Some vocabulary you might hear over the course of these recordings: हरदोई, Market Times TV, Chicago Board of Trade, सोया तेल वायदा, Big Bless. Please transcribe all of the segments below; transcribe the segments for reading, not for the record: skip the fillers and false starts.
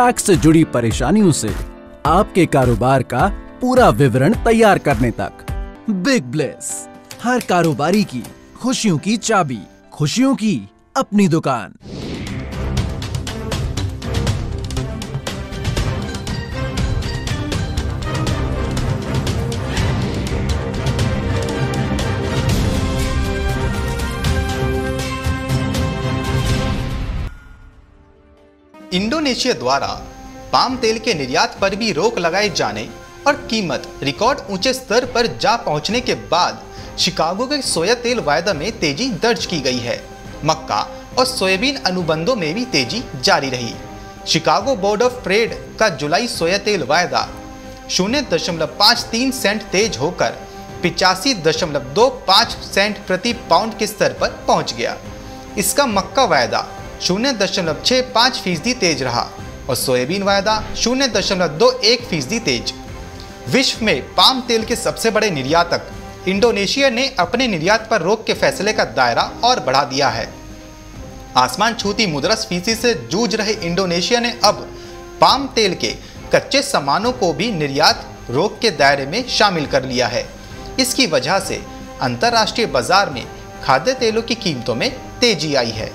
Tax से जुड़ी परेशानियों से आपके कारोबार का पूरा विवरण तैयार करने तक। बिग ब्लेस, हर कारोबारी की खुशियों की चाबी, खुशियों की अपनी दुकान। इंडोनेशिया द्वारा पाम तेल के निर्यात पर भी रोक लगाए जाने और कीमत रिकॉर्ड ऊंचे स्तर पर जा पहुंचने के बाद शिकागो के सोया तेल वायदा में तेजी दर्ज की गई है। मक्का और सोयाबीन अनुबंधों में भी तेजी जारी रही। शिकागो बोर्ड ऑफ ट्रेड का जुलाई सोया तेल वायदा 0.53 सेंट तेज होकर 85.25 सेंट प्रति पाउंड के स्तर पर पहुँच गया। इसका मक्का वायदा 0.65% तेज रहा और सोयाबीन वायदा 0.21% तेज। विश्व में पाम तेल के सबसे बड़े निर्यातक इंडोनेशिया ने अपने निर्यात पर रोक के फैसले का दायरा और बढ़ा दिया है। आसमान छूती मुद्रास्फीति से जूझ रहे इंडोनेशिया ने अब पाम तेल के कच्चे सामानों को भी निर्यात रोक के दायरे में शामिल कर लिया है। इसकी वजह से अंतर्राष्ट्रीय बाजार में खाद्य तेलों की कीमतों में तेजी आई है।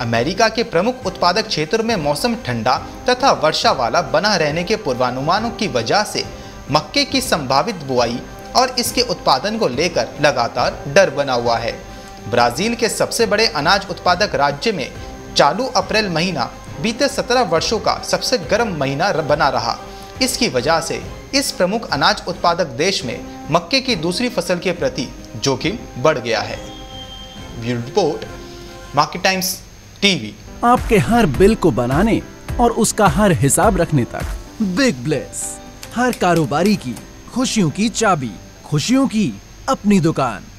अमेरिका के प्रमुख उत्पादक क्षेत्र में मौसम ठंडा तथा वर्षा वाला बना रहने के पूर्वानुमानों की वजह से मक्के की संभावित बुआई और इसके उत्पादन को लेकर लगातार डर बना हुआ है। ब्राज़ील के सबसे बड़े अनाज उत्पादक राज्य में चालू अप्रैल महीना बीते 17 वर्षों का सबसे गर्म महीना बना रहा। इसकी वजह से इस प्रमुख अनाज उत्पादक देश में मक्के की दूसरी फसल के प्रति जोखिम बढ़ गया है। Bureau report, market times TV. आपके हर बिल को बनाने और उसका हर हिसाब रखने तक। बिग ब्लेस, हर कारोबारी की खुशियों की चाबी, खुशियों की अपनी दुकान।